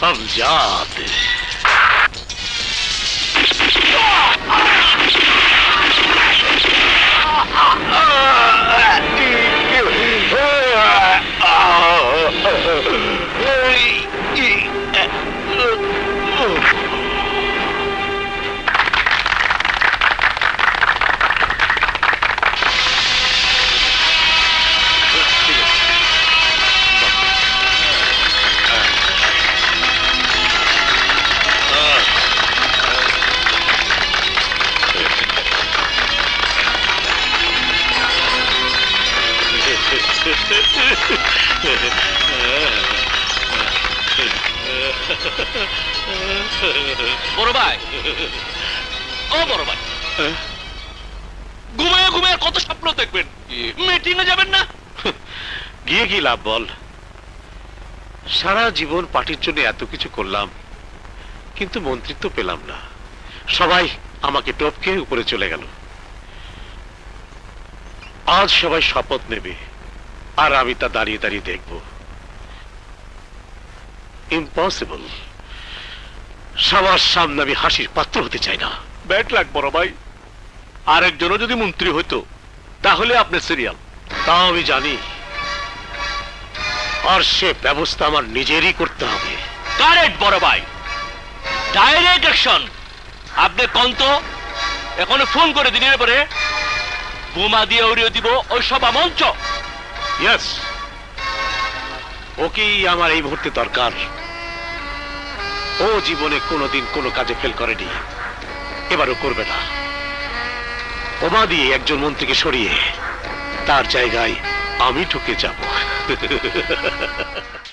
सब याद है। বড়ভাই ও বড়ভাই ঘুমায় ঘুমায় কত স্বপ্ন দেখবেন, মিটিং এ যাবেন না, গিয়ে কি লাভ বল? সারা জীবন পার্টির জন্য এত কিছু করলাম কিন্তু মন্ত্রিত্ব পেলাম না, সবাই আমাকে টপকে উপরে চলে গেল। আজ সবাই শপথ নেবে আর আমি তা দাঁড়িয়ে দাঁড়িয়ে দেখব? ইম্পসিবল। সবার সামনে আমি হাসির পাত্র হতে চাই না। ব্যাড লাক বড় ভাই, আরেকজনও যদি মন্ত্রী হইতো তাহলে আপনার সিরিয়াল। তা আমি জানি, আর সে ব্যবস্থা আমার নিজেরই করতে হবে। কারেক্ট বড় ভাই, ডাইরেক্ট অ্যাকশন। আপনি কন্ত এখন ফোন করে দিনের পরে বোমা দিয়ে উড়িয়ে দিব ওই সভা মঞ্চ। ইয়েস, ওকেই আমার এই মুহূর্তে দরকার। ও জীবনে কোনোদিন কোনো কাজে ফেল করেনি, এবারও করবে না। ওমা দিয়ে একজন মন্ত্রীকে সরিয়ে তার জায়গায় আমি ঢুকে যাব।